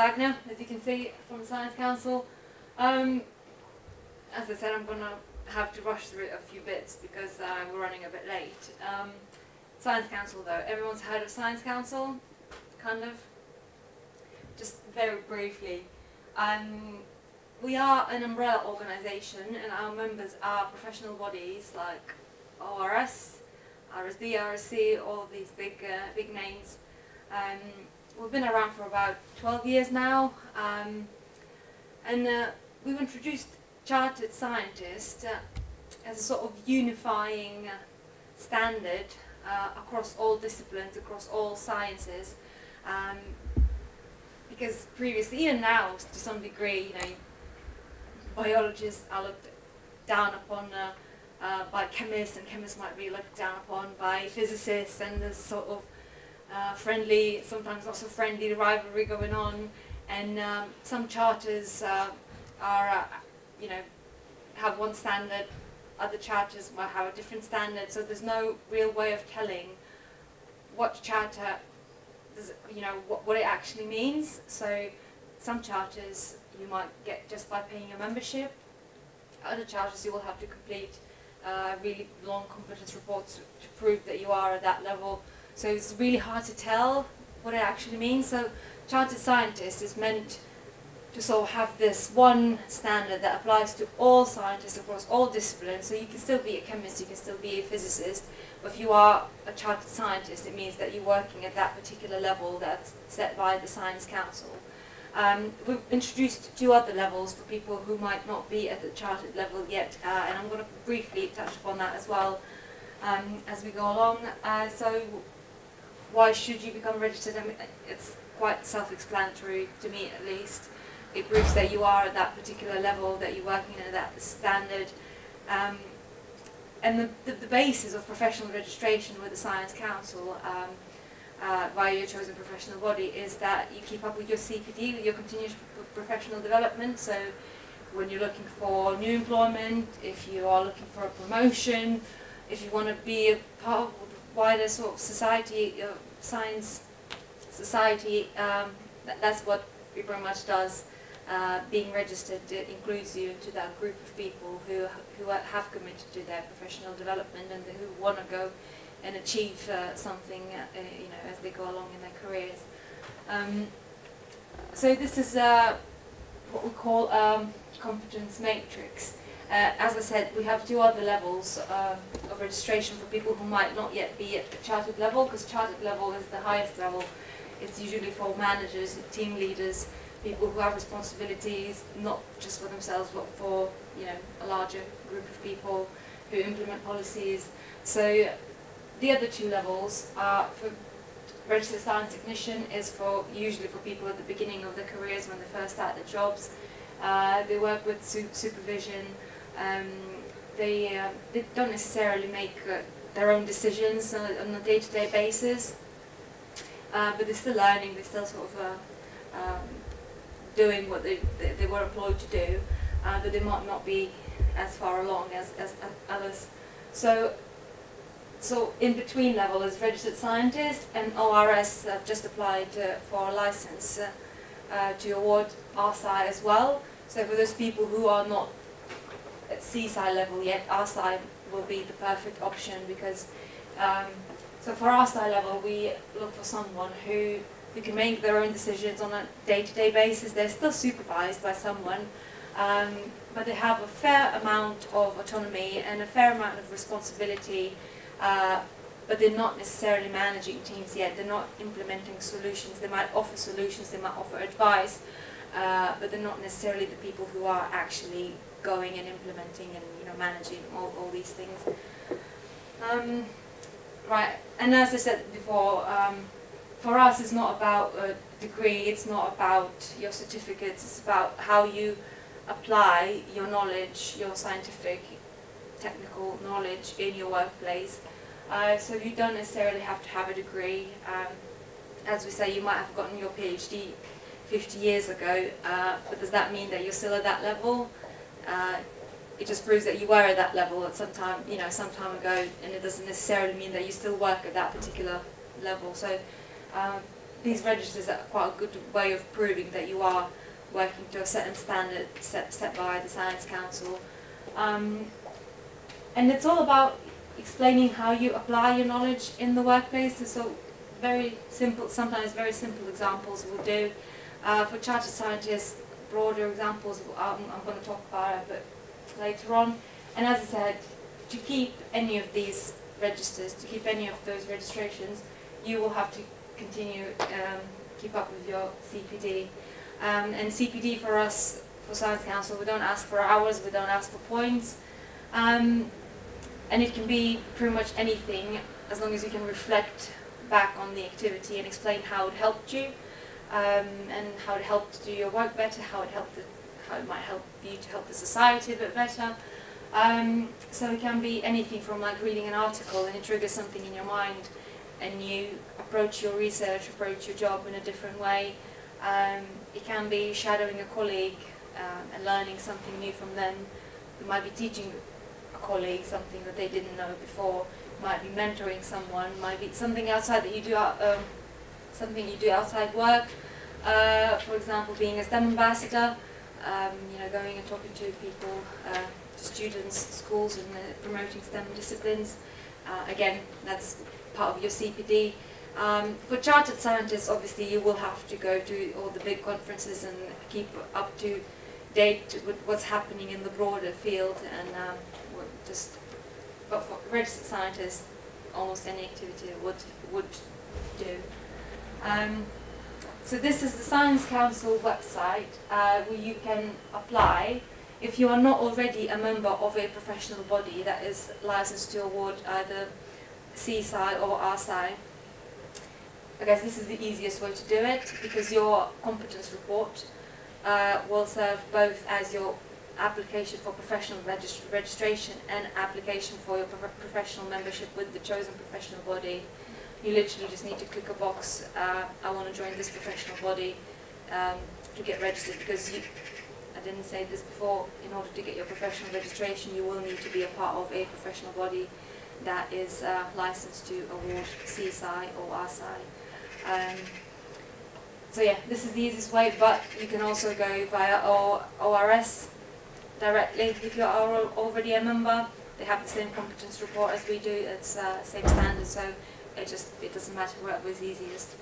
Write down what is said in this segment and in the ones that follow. Agnew, as you can see from the Science Council. As I said, I'm going to have to rush through a few bits because we're running a bit late. Science Council, though, everyone's heard of Science Council, kind of. Just very briefly, we are an umbrella organisation, and our members are professional bodies like ORS, RSB, RSC, all of these big names. We've been around for about 12 years now, and we've introduced Chartered Scientist as a sort of unifying standard across all disciplines, across all sciences, because previously and now, to some degree, you know, biologists are looked down upon by chemists, and chemists might be looked down upon by physicists, and there's sort of friendly, sometimes not so friendly rivalry going on, and some charters are, you know, have one standard, other charters might have a different standard, so there's no real way of telling what charter, you know, what it actually means. So some charters you might get just by paying your membership, other charters you will have to complete really long competence reports to prove that you are at that level. So it's really hard to tell what it actually means. So Chartered Scientist is meant to sort of have this one standard that applies to all scientists across all disciplines. So you can still be a chemist, you can still be a physicist, but if you are a Chartered Scientist, it means that you're working at that particular level that's set by the Science Council. We've introduced two other levels for people who might not be at the Chartered level yet, and I'm going to briefly touch upon that as well as we go along. So why should you become registered? I mean, it's quite self-explanatory to me, at least. It proves that you are at that particular level, that you're working at that standard. And the basis of professional registration with the Science Council via your chosen professional body is that you keep up with your CPD, with your continuous professional development. So when you're looking for new employment, if you are looking for a promotion, if you want to be a part of wider sort of society, science society, that's what it pretty much does. Being registered includes you into that group of people who have committed to their professional development and who want to go and achieve something, you know, as they go along in their careers. So this is what we call competence matrix. As I said, we have two other levels of registration for people who might not yet be at the Chartered level, because Chartered level is the highest level. It's usually for managers, team leaders, people who have responsibilities, not just for themselves, but for, you know, a larger group of people who implement policies. So the other two levels are for registered science technician is for usually for people at the beginning of their careers when they first start their jobs. They work with supervision. They don't necessarily make their own decisions on a day-to-day basis, but they're still learning, they're still sort of doing what they were employed to do, but they might not be as far along as others. So in between level is registered scientist, and ORS have just applied for a license to award RSci as well. So for those people who are not at CSci level yet, RSci will be the perfect option, because so for RSci level we look for someone who can make their own decisions on a day-to-day basis. They're still supervised by someone, but they have a fair amount of autonomy and a fair amount of responsibility, but they're not necessarily managing teams yet. They're not implementing solutions. They might offer solutions, they might offer advice, but they're not necessarily the people who are actually going and implementing and, you know, managing all these things. Right, and as I said before, for us it's not about a degree, it's not about your certificates, it's about how you apply your knowledge, your scientific, technical knowledge in your workplace. So you don't necessarily have to have a degree. As we say, you might have gotten your PhD 50 years ago, but does that mean that you're still at that level? It just proves that you were at that level at some time, you know, some time ago, and it doesn't necessarily mean that you still work at that particular level. So these registers are quite a good way of proving that you are working to a certain standard set by the Science Council. And it's all about explaining how you apply your knowledge in the workplace. And so very simple, sometimes very simple examples will do. For Chartered Scientists, broader examples I'm going to talk about a bit later on. And as I said, to keep any of these registers, to keep any of those registrations, you will have to continue keep up with your CPD. And CPD for us, for Science Council, we don't ask for hours, we don't ask for points. And it can be pretty much anything, as long as you can reflect back on the activity and explain how it helped you, and how it helped do your work better, how it might help you to help the society a bit better. So it can be anything from like reading an article and it triggers something in your mind and you approach your research, approach your job in a different way. It can be shadowing a colleague and learning something new from them. It might be teaching a colleague something that they didn't know before. It might be mentoring someone. It might be something outside that you do, something you do outside work. For example, being a STEM ambassador, you know, going and talking to people, to students, schools, and promoting STEM disciplines. Again, that's part of your CPD. For Chartered Scientists, obviously, you will have to go to all the big conferences and keep up to date with what's happening in the broader field. And but for registered scientists, almost any activity would do. So this is the Science Council website, where you can apply if you are not already a member of a professional body that is licensed to award either CSci or RSci. I guess this is the easiest way to do it, because your competence report will serve both as your application for professional registration and application for your professional membership with the chosen professional body. You literally just need to click a box, I want to join this professional body to get registered, because you, I didn't say this before, in order to get your professional registration you will need to be a part of a professional body that is licensed to award CSI or RSI. So yeah, this is the easiest way, but you can also go via ORS directly if you are already a member. They have the same competence report as we do, it's same standard, so it doesn't matter what was easiest.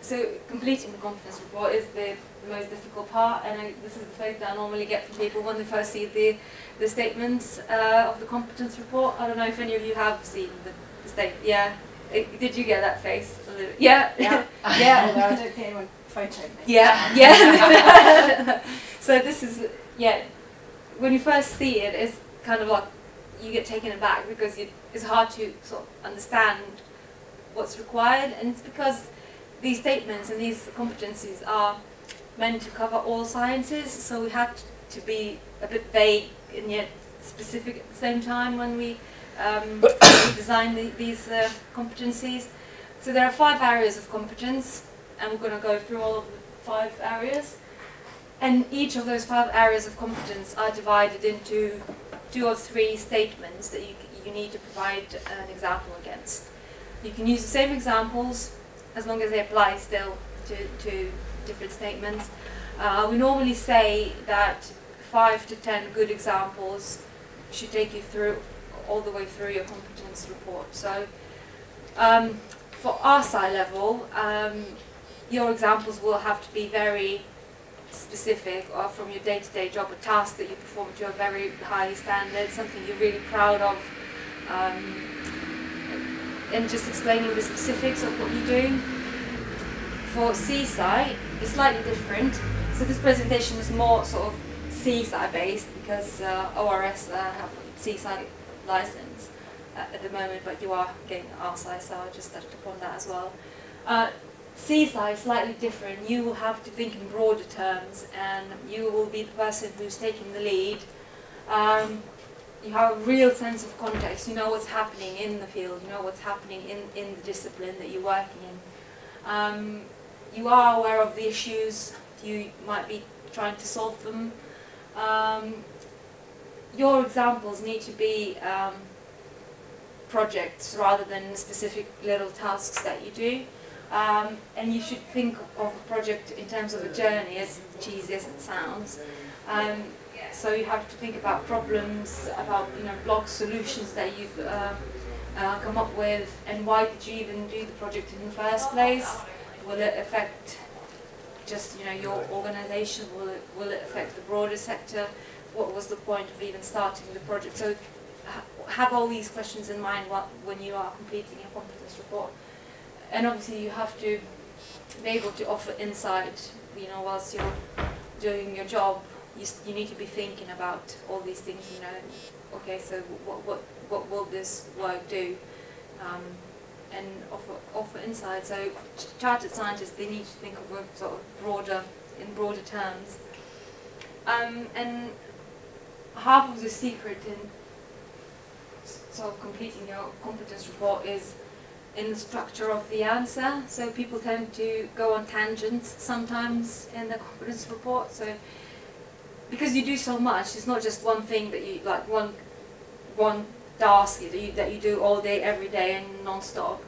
So completing the competence report is the most difficult part, and this is the fact that I normally get from people when they first see the statements of the competence report. I don't know if any of you have seen the statement. Yeah. Did you get that face? Yeah. Yeah. Yeah. Although I don't think anyone photoed me. Yeah. Yeah. So this is, yeah, when you first see it, it's kind of like you get taken aback, because it's hard to sort of understand what's required, and it's because these statements and these competencies are meant to cover all sciences, so we had to be a bit vague and yet specific at the same time when we designed these competencies. So there are 5 areas of competence, and we're going to go through all of the 5 areas, and each of those 5 areas of competence are divided into 2 or 3 statements that you need to provide an example against. You can use the same examples as long as they apply still to different statements. We normally say that 5 to 10 good examples should take you through all the way through your competence report. So for RSci level, your examples will have to be very specific, or from your day-to-day job, a task that you perform to a very high standard, something you're really proud of, and just explaining the specifics of what you do. For CSci, it's slightly different. So this presentation is more sort of CSci based, because ORS have a CSci license at the moment, but you are getting RSci, so I just touched upon that as well. CSci is slightly different. You will have to think in broader terms, and you will be the person who's taking the lead. You have a real sense of context. You know what's happening in the field. You know what's happening in the discipline that you're working in. You are aware of the issues. You might be trying to solve them. Your examples need to be projects rather than specific little tasks that you do. And you should think of a project in terms of a journey, as cheesy as it sounds. So you have to think about problems, about blog solutions that you've come up with, and why did you even do the project in the first place? Will it affect just your organisation? Will it affect the broader sector? What was the point of even starting the project? So have all these questions in mind when you are completing your competence report. And obviously you have to be able to offer insight, whilst you're doing your job. You need to be thinking about all these things, okay, so what will this work do? And offer insight. So Chartered Scientists, they need to think of work sort of in broader terms. And half of the secret in sort of completing your competence report is in the structure of the answer. So people tend to go on tangents sometimes in the competence report. So because you do so much, it's not just one thing that you like, one task that you do all day, every day, and non-stop.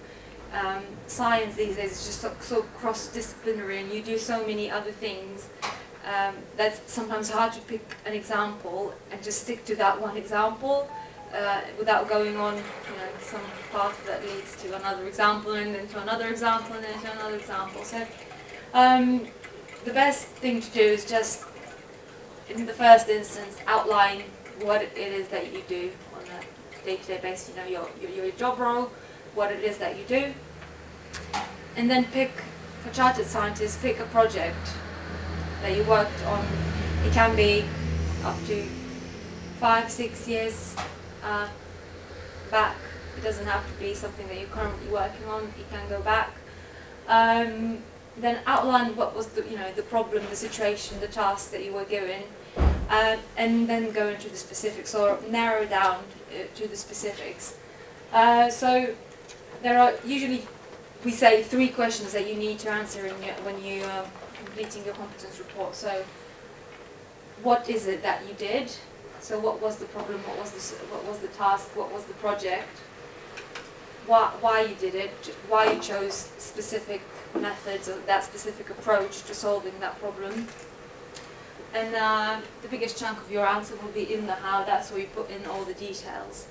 Science these days is just so cross-disciplinary, and you do so many other things that's sometimes hard to pick an example and just stick to that one example without going on, some path that leads to another example, and then to another example, and then to another example. So the best thing to do is just, in the first instance, outline what it is that you do on a day-to-day basis, your job role, what it is that you do. And then pick, for Chartered Scientists, pick a project that you worked on. It can be up to 5-6 years back. It doesn't have to be something that you're currently working on. It can go back. Then outline what was the, the problem, the situation, the task that you were given. And then go into the specifics, or narrow down to the specifics. So there are usually, we say, 3 questions that you need to answer in your, when you are completing your competence report. So what is it that you did? So what was the problem? What was the task? What was the project? Why you did it? Why you chose specific methods or that specific approach to solving that problem? And the biggest chunk of your answer will be in the how. That's where you put in all the details.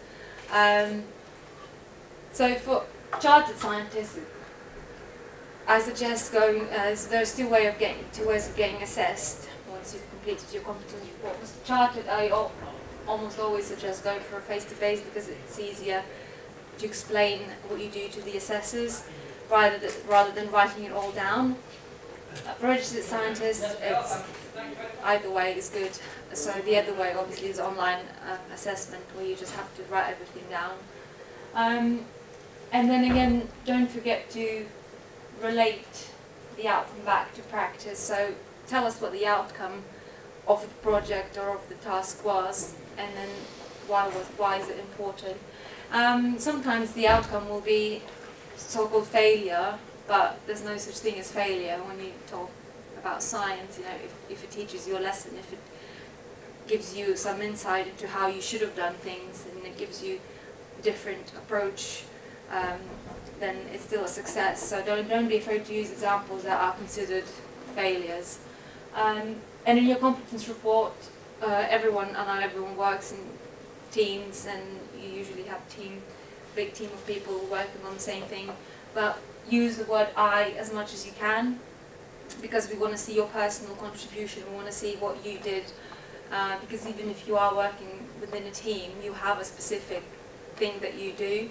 So for Chartered Scientists, I suggest going. So there's two ways of getting assessed once you've completed your competence report. For Chartered, I almost always suggest going for a face-to-face, because it's easier to explain what you do to the assessors rather than writing it all down. For registered scientists, it's either way is good. So the other way, obviously, is online assessment, where you just have to write everything down. And then again, don't forget to relate the outcome back to practice. So tell us what the outcome of the project or of the task was, and then why is it important. Sometimes the outcome will be so-called failure, but there's no such thing as failure when you talk about science. If it teaches you a lesson, if it gives you some insight into how you should have done things, and it gives you a different approach, then it's still a success. So don't be afraid to use examples that are considered failures. And in your competence report, everyone works in teams, and you usually have a big team of people working on the same thing, but use the word I as much as you can, because we want to see your personal contribution, we want to see what you did, because even if you are working within a team, you have a specific thing that you do.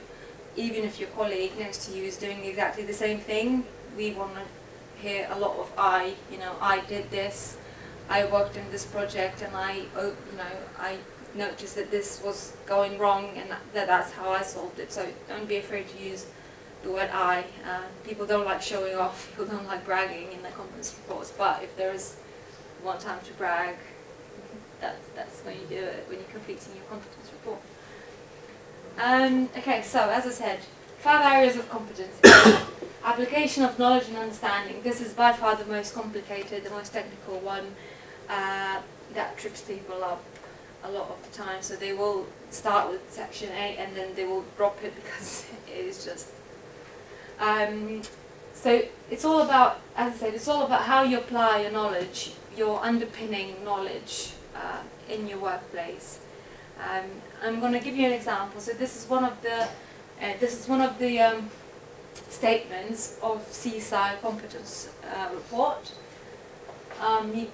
Even if your colleague next to you is doing exactly the same thing, we want to hear a lot of I, I did this, I worked on this project, and I noticed that this was going wrong, and that's how I solved it. So don't be afraid to use the word I. People don't like showing off, people don't like bragging in their competence reports, but if there is one time to brag, that's when you do it, when you're completing your competence report. Okay, so as I said, 5 areas of competency. Application of knowledge and understanding. This is by far the most complicated, the most technical one that trips people up a lot of the time. So they will start with section 8 and then they will drop it because it is just So it's all about, as I said, it's all about how you apply your knowledge, your underpinning knowledge in your workplace. I'm going to give you an example. So this is one of the statements of CSci competence report. You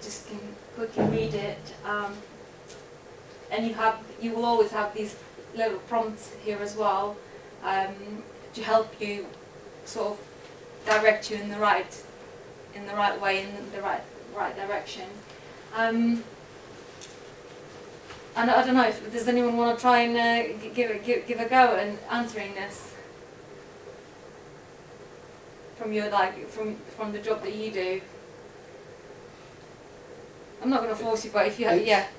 just can quickly read it, and you will always have these little prompts here as well to help you sort of direct you in the right way, in the right direction. And I don't know if does anyone want to try and give a go and answering this from your from the job that you do. I'm not going to force you, but if you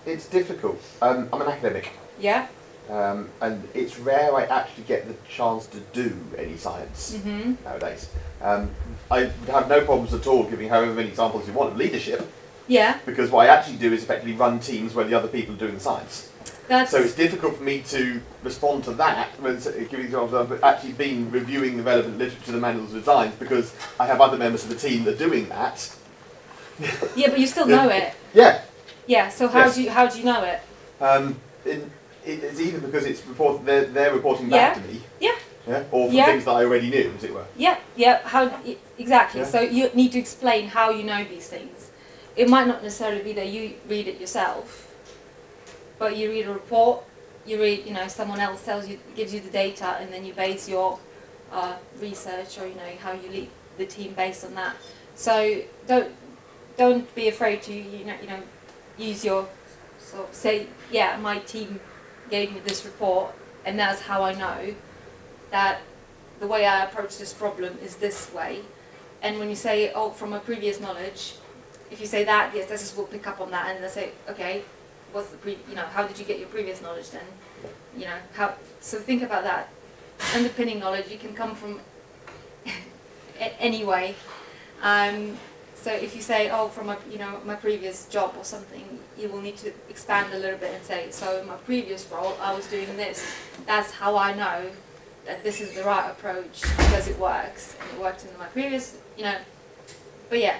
it's difficult. I'm an academic. Yeah. And it's rare I actually get the chance to do any science nowadays. I would have no problems at all giving however many examples you want of leadership. Yeah. Because what I actually do is effectively run teams where the other people are doing the science. So it's difficult for me to respond to that when giving examples. I've actually been reviewing the relevant literature, the manuals, and designs because I have other members of the team that are doing that. Yeah, but you still know it. Yeah. Yeah. So how do you know it? It's either because it's they're reporting back to me. Yeah. Yeah. Or from things that I already knew, as it were. Yeah. Yeah. How exactly? Yeah. So you need to explain how you know these things. It might not necessarily be that you read it yourself, but you read a report. You read, you know, someone else tells you, gives you the data, and then you base your research or how you lead the team based on that. So don't be afraid to you know use your sort of say, yeah, my team gave me this report, and that's how I know that the way I approach this problem is this way. And when you say, oh, from my previous knowledge. If you say that, yes, this is, we'll pick up on that, and they say, okay, what's the how did you get your previous knowledge then? You know, how? So think about that. Underpinning knowledge, you can come from any way. So if you say, oh, from my, my previous job or something, you will need to expand a little bit and say, so in my previous role, I was doing this. That's how I know that this is the right approach because it works. And it worked in my previous, but yeah.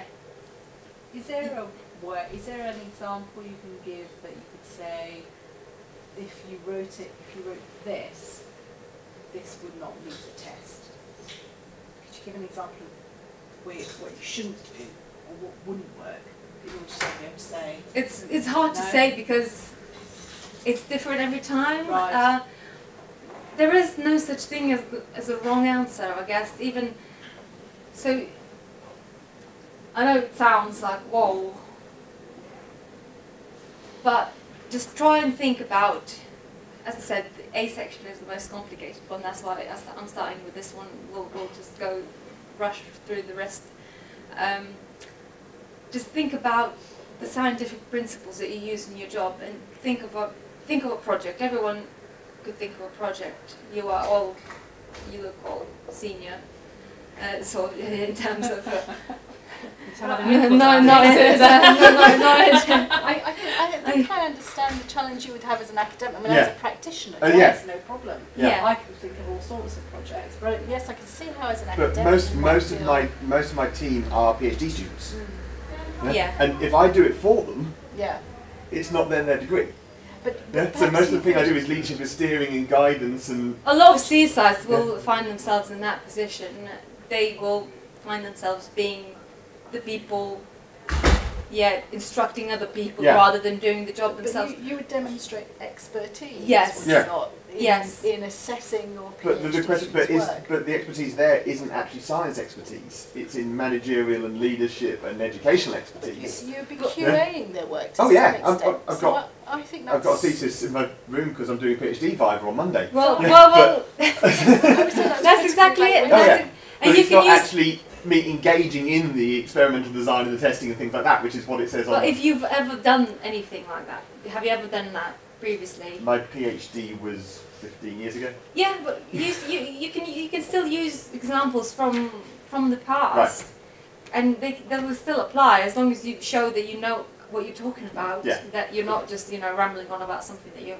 Is there an example you can give that you could say, if you wrote it, if you wrote this, this would not meet the test? Could you give an example of what you shouldn't do or what wouldn't work? That you would be able to say. It's hard to say because it's different every time. Right. There is no such thing as a wrong answer, I guess. Even so. I know it sounds like, whoa, but just try and think about, as I said, the A section is the most complicated one, that's why I'm starting with this one, we'll just go rush through the rest. Just think about the scientific principles that you use in your job and think of a project. Everyone could think of a project. You are all, you look all senior, so in terms of... I can understand the challenge you would have as an academic. I mean, as a practitioner, it's no problem. Yeah. I can think of all sorts of projects, but yes, I can see how as an academic. But most of my team are PhD students. Mm. And if I do it for them, it's not then their degree. But so most of the thing I do is leadership, is steering and guidance, and a lot of CSIs will find themselves in that position. They will find themselves being the people, instructing other people rather than doing the job themselves. But you would demonstrate expertise, not in assessing or but the expertise there isn't actually science expertise. It's in managerial and leadership and educational expertise. You'd be QAing their work. To I think that's... I've got a thesis in my room because I'm doing a PhD viva on Monday. That's exactly it. And you can actually me engaging in the experimental design and the testing and things like that, which is what it says on... Well, if you've ever done anything like that, have you ever done that previously? My PhD was 15 years ago. Yeah, but you can still use examples from the past, and they will still apply as long as you show that you know what you're talking about, that you're not just rambling on about something that you've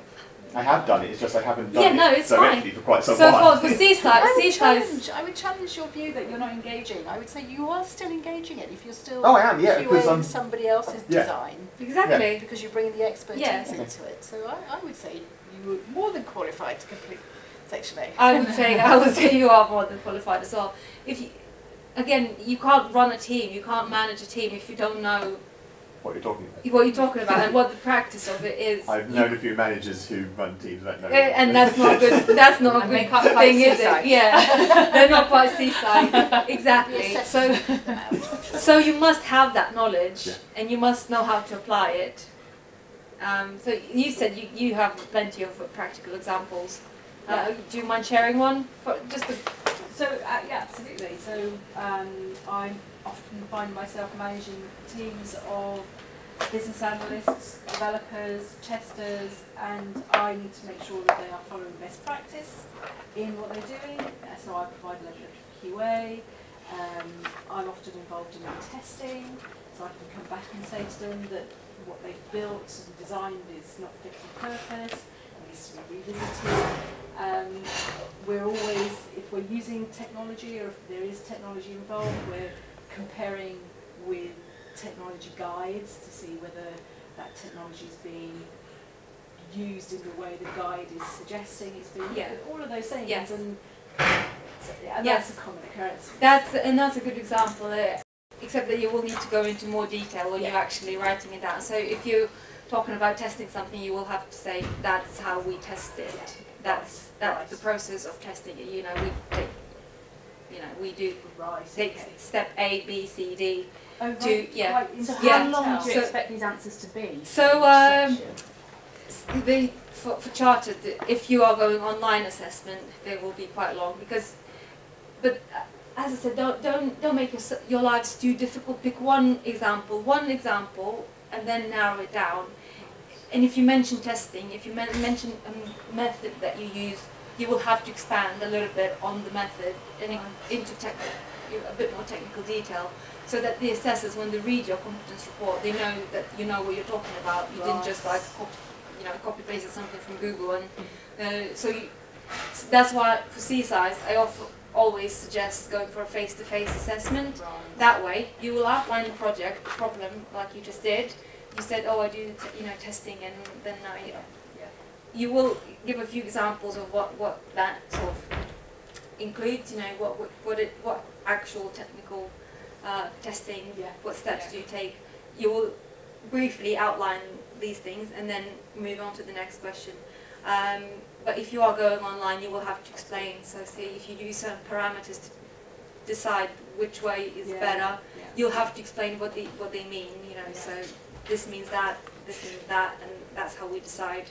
I have done it, it's just I haven't done it directly for quite some while. So for CSci, I would challenge your view that you're not engaging. I would say you are still engaging it if you're still QAing somebody else's design. Exactly. Yeah. Because you bring the expertise into it. So I would say you were more than qualified to complete Section 8. I would say you are more than qualified as well. If you, again, you can't run a team, you can't manage a team if you don't know what you're talking about. What you're talking about and what the practice of it is. I've known a few managers who run teams that know. And that's not good. That's not a good thing, is it? Yeah, they're not quite CSci. Exactly. So you must have that knowledge, and you must know how to apply it. So you said you have plenty of practical examples. Do you mind sharing one? Yeah, absolutely. So I often find myself managing teams of business analysts, developers, testers, and I need to make sure that they are following best practice in what they're doing. So I provide a level of QA. I'm often involved in testing, so I can come back and say to them that what they've built and designed is not fit for purpose, it needs to be revisited. We're always, if we're using technology or if there is technology involved, we're comparing with technology guides to see whether that technology is being used in the way the guide is suggesting it's being used. All of those things. Yes. And that's a common occurrence. That's a good example, except that you will need to go into more detail when you're actually writing it down. So if you're talking about testing something, you will have to say, that's how we test it. That's the process of testing it. You know, we do step A, B, C, D. So how long do you expect these answers to be? So for chartered, if you are going online assessment, they will be quite long because. But as I said, don't make your lives too difficult. Pick one example, and then narrow it down. And if you mention testing, if you mention a method that you use, you will have to expand a little bit on the method and into a bit more technical detail, so that the assessors, when they read your competence report, they know that you know what you're talking about. You didn't just like copy paste something from Google. And so that's why for CSIs, I always suggest going for a face-to-face assessment. That way, you will outline the project, the problem, like you just did. You said, oh, I do testing, and then you will give a few examples of what that sort of includes. You know, what actual technical testing, what steps do you take. You will briefly outline these things and then move on to the next question. But if you are going online, you will have to explain. So, say if you use certain parameters to decide which way is better, you'll have to explain what they mean. So. This means that, this means that, and that's how we decide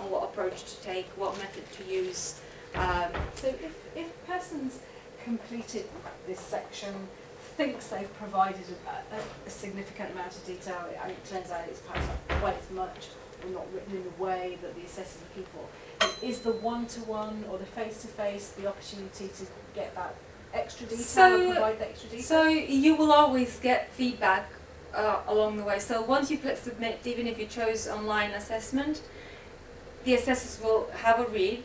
on what approach to take, what method to use. So if a person's completed this section, thinks they've provided a significant amount of detail, and it turns out it's perhaps not quite as much, or not written in the way that the assessing people, is the one-to-one or the face-to-face the opportunity to get that extra detail, or provide the extra detail? So you will always get feedback along the way. So once you click submit, even if you chose online assessment, the assessors will have a read,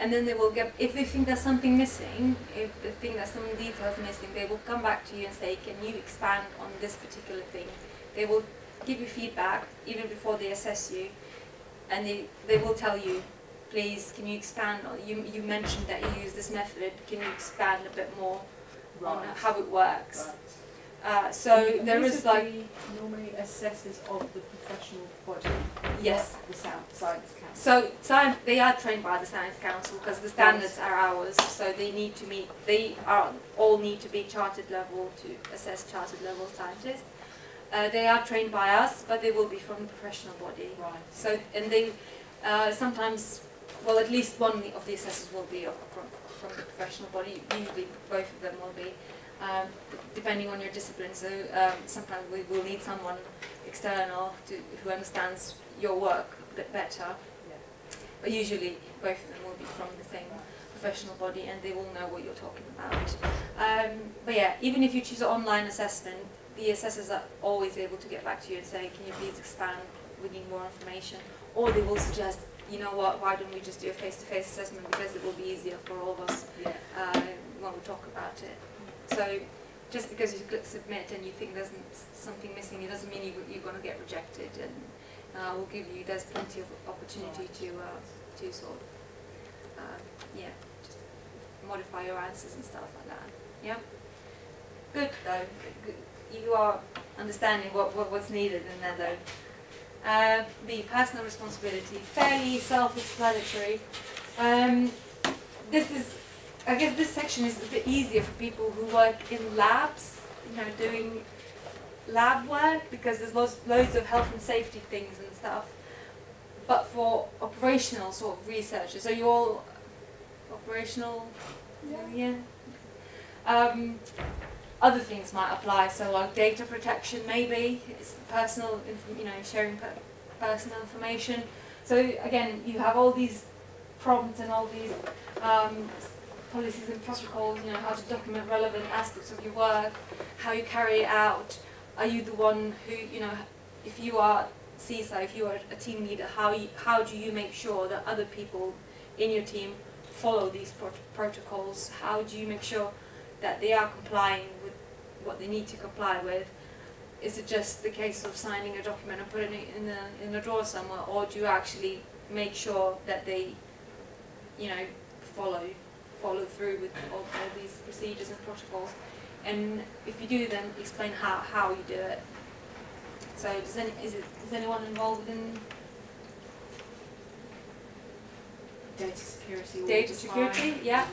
and then they will get, if they think there's something missing, if they think there's some details missing, they will come back to you and say, can you expand on this particular thing? They will give you feedback even before they assess you, and they will tell you, please, can you expand on, you mentioned that you use this method, can you expand a bit more on how it works? So there is normally assessors of the professional body. Yes, the Science Council. So they are trained by the Science Council because the standards are ours. So they need to meet. They are all need to be chartered level to assess chartered level scientists. They are trained by us, but they will be from the professional body. Right. So and they sometimes, well, at least one of the assessors will be from the professional body. Usually, both of them will be. Depending on your discipline, so sometimes we will need someone external who understands your work a bit better. Yeah. But usually, both of them will be from the same professional body, and they will know what you're talking about. But yeah, even if you choose an online assessment, the assessors are always able to get back to you and say, "Can you please expand? We need more information." Or they will suggest, you know what, why don't we just do a face-to-face assessment, because it will be easier for all of us when we talk about it. So just because you click submit and you think there's something missing, it doesn't mean you're going to get rejected, and we'll give you, there's plenty of opportunity to sort of, just modify your answers and stuff like that. Yeah? Good though, good. You are understanding what's needed in there though. The personal responsibility, fairly self-explanatory. This is, I guess this section is a bit easier for people who work in labs, you know, doing lab work, because there's loads of health and safety things and stuff. But for operational sort of researchers, are you all operational? Yeah. Other things might apply, so like data protection, maybe it's personal, you know, sharing personal information. So again, you have all these prompts and all these policies and protocols. You know, how to document relevant aspects of your work, how you carry it out. Are you the one who, you know, if you are CSI, if you are a team leader, how do you make sure that other people in your team follow these protocols? How do you make sure that they are complying with what they need to comply with? Is it just the case of signing a document and putting it in a drawer somewhere, or do you actually make sure that they, you know, follow through with all these procedures and protocols? And if you do, then explain how you do it. So is anyone involved in data security? Data security, yeah.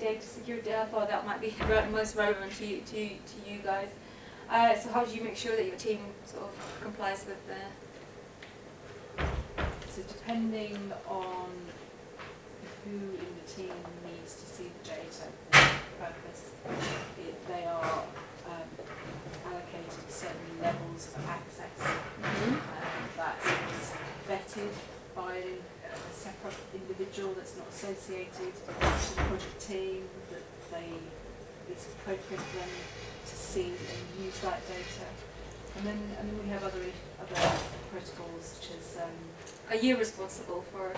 Data security, I thought that might be most relevant to you guys. So how do you make sure that your team sort of complies with the... So depending on who in the team needs to see the data for the purpose, they are allocated certain levels of access. That's vetted by a separate individual that's not associated to the project team, that it's appropriate for them to see and use that data. And then we have other protocols such as... Are you responsible for...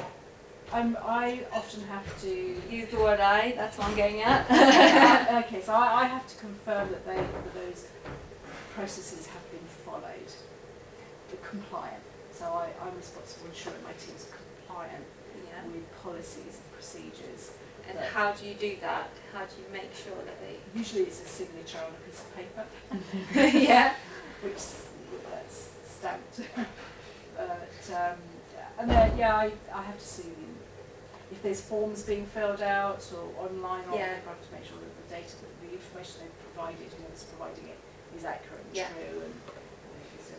I often have to... Use the word I, that's what I'm getting at. Okay, so I have to confirm that those processes have been followed, they're compliant. So I'm responsible for ensuring my team's compliant with policies and procedures. And how do you do that? How do you make sure that they... Usually it's a signature on a piece of paper. Which that's stamped. And then, I have to see if there's forms being filled out or online, or I have to make sure that the data, that the information they've provided, whoever's providing it, is accurate and true. And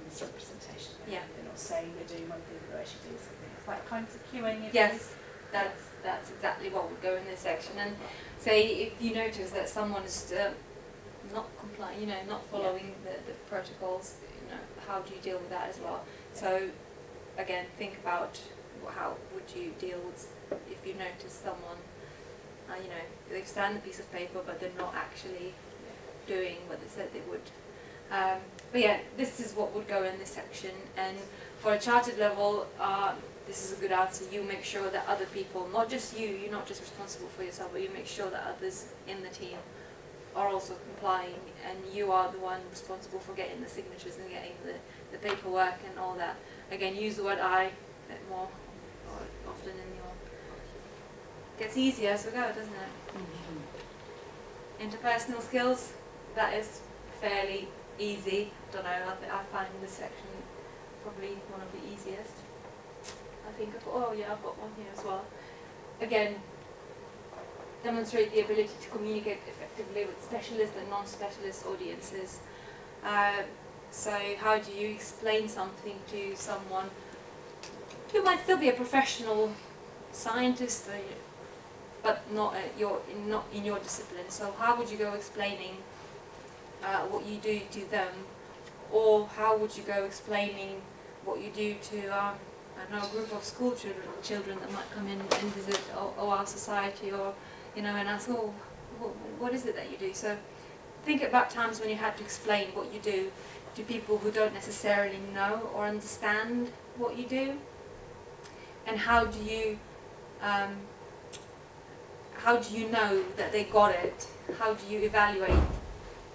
misrepresentation. They're not saying they're doing one thing, they're actually doing something. It's like kind of queuing. Yes, that's exactly what would go in this section. And say if you notice that someone is not complying, you know, not following the protocols, you know, how do you deal with that as well? So again, think about how would you deal with if you notice someone, you know, they've signed the piece of paper but they're not actually doing what they said they would. But yeah, this is what would go in this section, and for a chartered level, this is a good answer. You make sure that other people, not just you, you're not just responsible for yourself, but you make sure that others in the team are also complying, and you are the one responsible for getting the signatures and getting the paperwork and all that. Again, use the word I a bit more often in your... It gets easier as we go, doesn't it? Interpersonal skills, that is fairly easy. I don't know, I find this section probably one of the easiest. I think I've got one here as well. Again, demonstrate the ability to communicate effectively with specialist and non-specialist audiences. So how do you explain something to someone who might still be a professional scientist, but not in your discipline? So how would you go explaining what you do to them, or how would you go explaining what you do to I don't know, a group of school children that might come in and visit OR Society, or you know, and ask, oh, what is it that you do? So think about times when you had to explain what you do to people who don't necessarily know or understand what you do. and how do you know that they got it? How do you evaluate?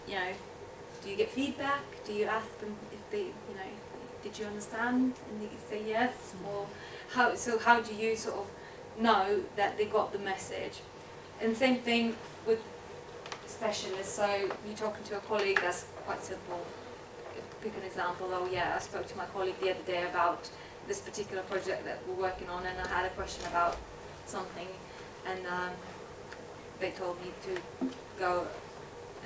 You know, do you get feedback? Do you ask them if they, you know, did you understand? And they say yes, or how? So how do you sort of know that they got the message? And same thing with specialists. So you're talking to a colleague. That's quite simple. Pick an example. Oh yeah, I spoke to my colleague the other day about this particular project that we're working on, and I had a question about something, and they told me to go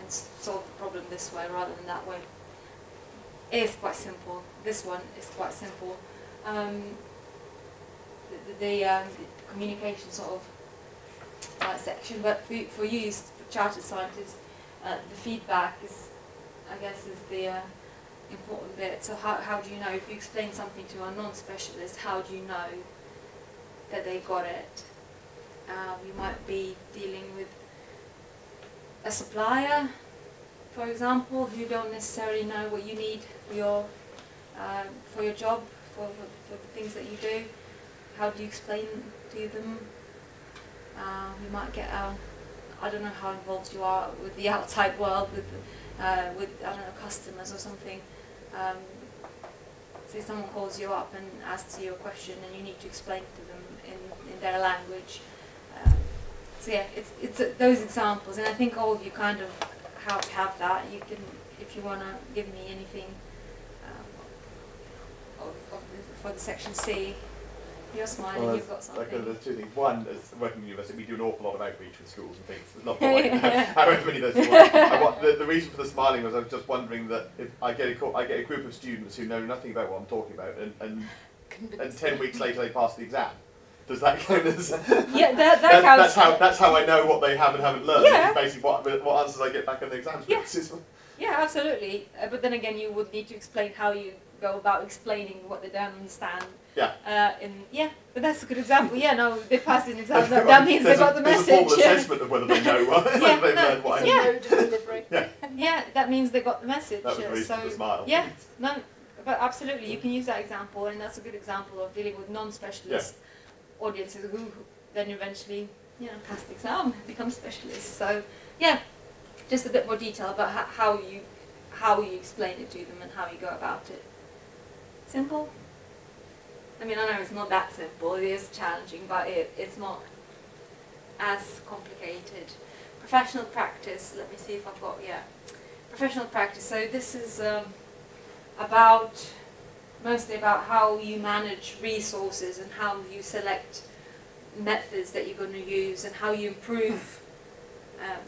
and solve the problem this way rather than that way. It's quite simple. This one is quite simple. The communication sort of section, but for you, Chartered Scientists, the feedback is, I guess, is the important bit. So how do you know, if you explain something to a non-specialist, how do you know that they got it? You might be dealing with a supplier, for example, who don't necessarily know what you need for your job, for the things that you do. How do you explain to them? You might get I don't know how involved you are with the outside world, with I don't know, customers or something. Say someone calls you up and asks you a question, and you need to explain to them in their language. So yeah, it's those examples, and I think all of you kind of have that. You can, if you want to give me anything for the section C. You're smiling, well, you've got something. There's two things. One, as working in university, we do an awful lot of outreach with schools and things. There's not however many there's one. The reason for the smiling was I was just wondering that if I get a group of students who know nothing about what I'm talking about, and 10 weeks later they pass the exam. Does that count as? Yeah, that counts. That's how I know what they have and haven't learned. Yeah. It's basically what answers I get back on the exams. Yeah. Yeah, absolutely. But then again, you would need to explain how you go about explaining what they don't understand. Yeah. But that's a good example. Yeah, no, they passed an exam. That, that means they got the message. There's a formal assessment of whether they know what they've learned. What that means they got the message. That was the reason for the smile. Yeah, no, but absolutely, you can use that example, and that's a good example of dealing with non-specialist audiences who then eventually, you know, pass the exam and become specialists. So yeah, just a bit more detail about how you explain it to them and how you go about it. Simple. I mean, I know it's not that simple, it is challenging, but it's not as complicated. Professional practice, let me see if I've got, professional practice. So this is mostly about how you manage resources and how you select methods that you're going to use and how you improve.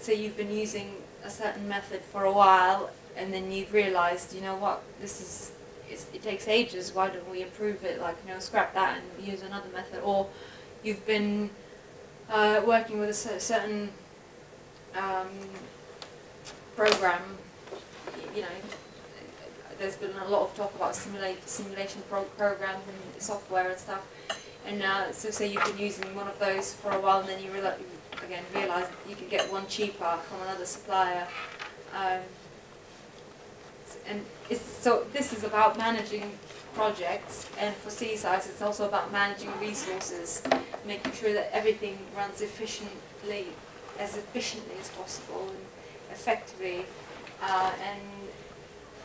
So you've been using a certain method for a while and then you've realized, you know what, this is, it takes ages, why don't we improve it, like, you know, scrap that and use another method. Or you've been working with a certain program, you know, there's been a lot of talk about simulation programs and software and stuff, and so say you've been using one of those for a while and then you realize that you could get one cheaper from another supplier. So this is about managing projects, and for CSIs it's also about managing resources, making sure that everything runs efficiently, as efficiently as possible and effectively, and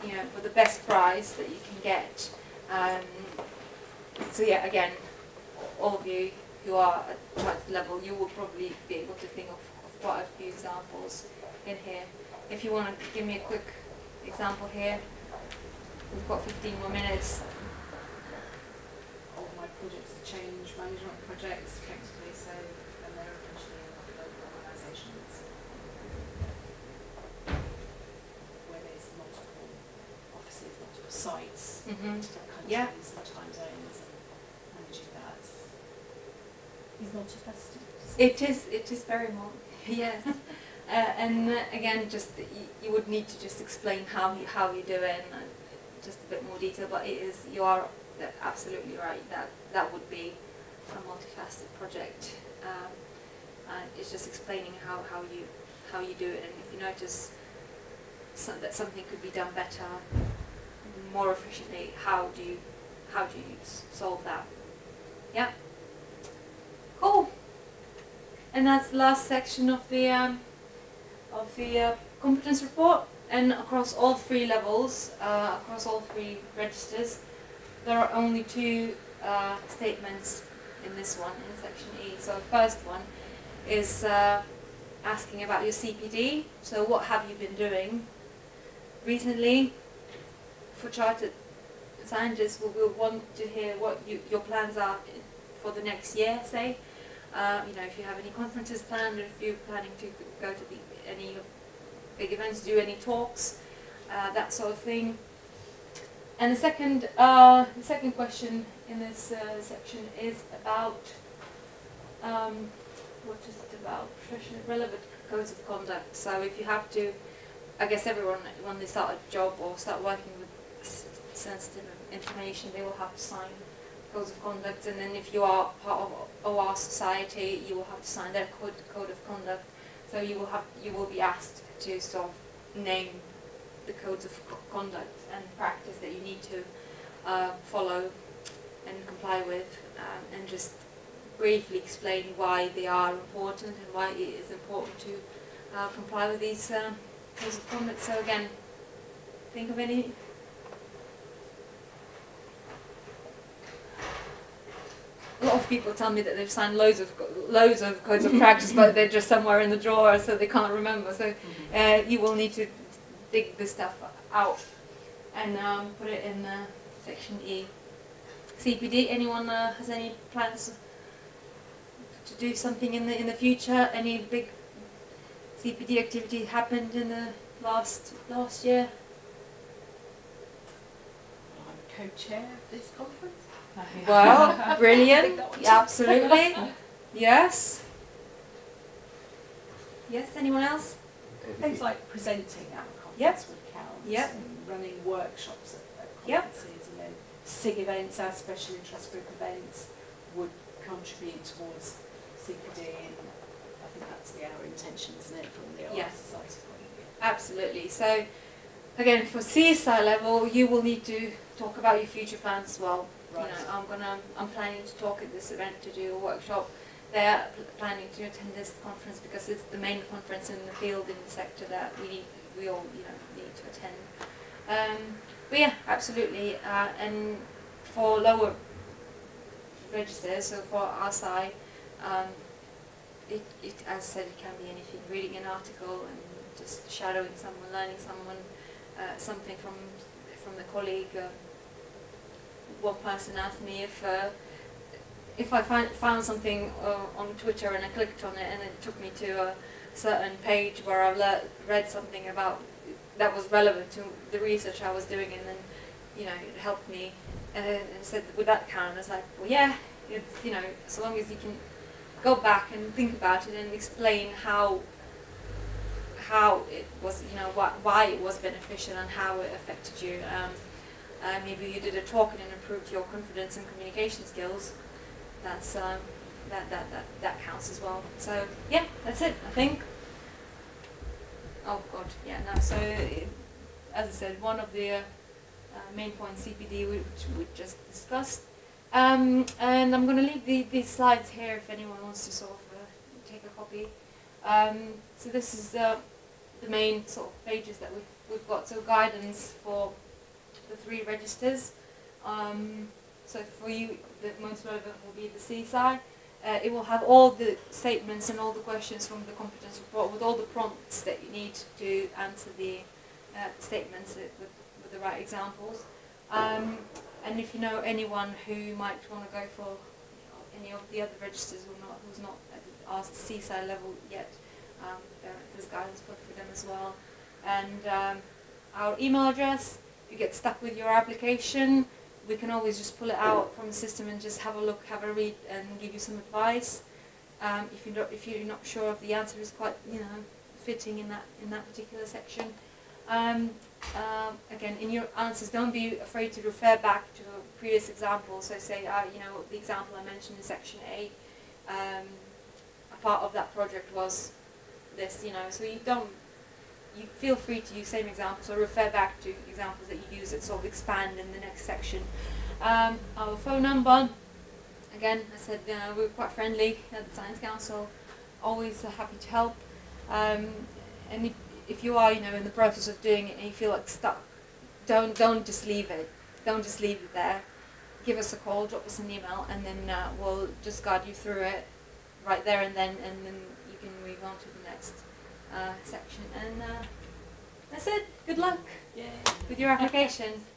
you know, for the best price that you can get. So yeah, again, all of you who are at that level, you will probably be able to think of quite a few examples in here. If you want to give me a quick example here. We've got 15 more minutes. All my projects are change management projects, effectively, so and they're essentially in local organisations where there's multiple offices, multiple sites, different countries, and time zones, and managing that is multifaceted. It is very much, yes. And again, just you would need to just explain how you do it, and just a bit more detail. But you are absolutely right that would be a multifaceted project. It's just explaining how you do it, and if you notice that something could be done better, more efficiently, how do you solve that? Yeah. Oh, and that's the last section of the competence report. And across all three levels, across all three registers, there are only two statements in this one, in section E. So the first one is asking about your CPD. So what have you been doing recently? For Chartered Scientists, we will want to hear what your plans are for the next year, say. You know, if you have any conferences planned, if you're planning to go to any big events, do any talks, that sort of thing. And the second question in this section is about what is it about? Professionally relevant codes of conduct. So if you have to, I guess everyone, when they start a job or start working with sensitive information, they will have to sign codes of conduct. And then if you are part of OR Society, you will have to sign their code of conduct. So you will be asked to sort of name the codes of conduct and practice that you need to follow and comply with, and just briefly explain why they are important and why it is important to comply with these codes of conduct. So again, think of any. A lot of people tell me that they've signed loads of codes of practice, but they're just somewhere in the drawer, so they can't remember. So you will need to dig this stuff out and put it in section E. CPD. Anyone has any plans to do something in the future? Any big CPD activity happened in the last year? I'm co-chair of this conference. Well, brilliant, absolutely, yes. Yes, anyone else? Things like presenting at conferences would count, and running workshops at conferences, and then SIG events, our special interest group events, would contribute towards CPD, and I think that's our intention, isn't it, from the OR Society point of view. Absolutely, so again, for CSI level, you will need to talk about your future plans as well. Right. You know, I'm planning to talk at this event, to do a workshop. They're planning to attend this conference because it's the main conference in the field, in the sector that we all, you know, need to attend. But yeah, absolutely. And for lower registers, so for RSci, as I said, it can be anything: reading an article and just shadowing someone, learning someone, something from the colleague. One person asked me if I found something on Twitter and I clicked on it and it took me to a certain page where I read something about that was relevant to the research I was doing, and then, you know, it helped me, and said, would that count? And I was like, well, yeah, it's, you know, so long as you can go back and think about it and explain how it was, you know, why it was beneficial and how it affected you. Maybe you did a talk and it improved your confidence and communication skills. That's that counts as well. So yeah, that's it, I think. Oh God, yeah, no. So as I said, one of the main points, CPD, which we just discussed, and I'm going to leave these slides here if anyone wants to sort of take a copy. So this is the main sort of pages that we've got. So guidance for the three registers. So for you, the most relevant will be the CSI. It will have all the statements and all the questions from the competence report with all the prompts that you need to answer the statements with the right examples. And if you know anyone who might want to go for any of the other registers or not, who's not asked the CSI level yet, there's guidance for them as well. And our email address. You get stuck with your application, we can always just pull it out from the system and just have a look, have a read, and give you some advice. If you're not sure if the answer is quite, you know, fitting in that particular section. Again, in your answers, don't be afraid to refer back to a previous example. So say, you know, the example I mentioned in section A, a part of that project was this, you know. So you don't. You feel free to use same examples or refer back to examples that you use and sort of expand in the next section. Our phone number Again, I said we were quite friendly at the Science Council, always happy to help. And if you are, in the process of doing it and you feel like stuck, don't just leave it. Don't just leave it there. Give us a call, drop us an email, and then we'll just guide you through it right there and then you can move on to the next section. And that's it. Good luck with your application.